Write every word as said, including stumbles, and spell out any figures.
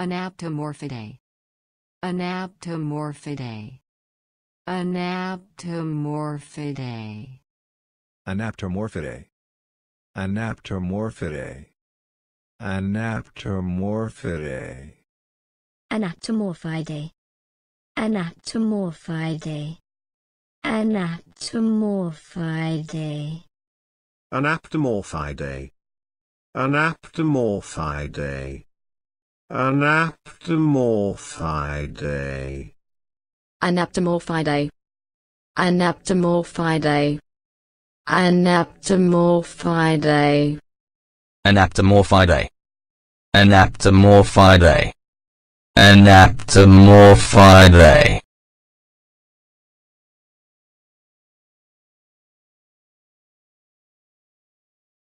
Anaptomorphidae. Anaptomorphidae. Anaptomorphidae. Anaptomorphidae. Anaptomorphidae. Anaptomorphidae. Anaptomorphidae. Anaptomorphidae. Anaptomorphidae. Anaptomorphidae. Anaptomorphidae. Anaptomorphidae. Anaptomorphidae. Anaptomorphidae. Anaptomorphidae. Anaptomorphidae. Anaptomorphidae. Anaptomorphidae.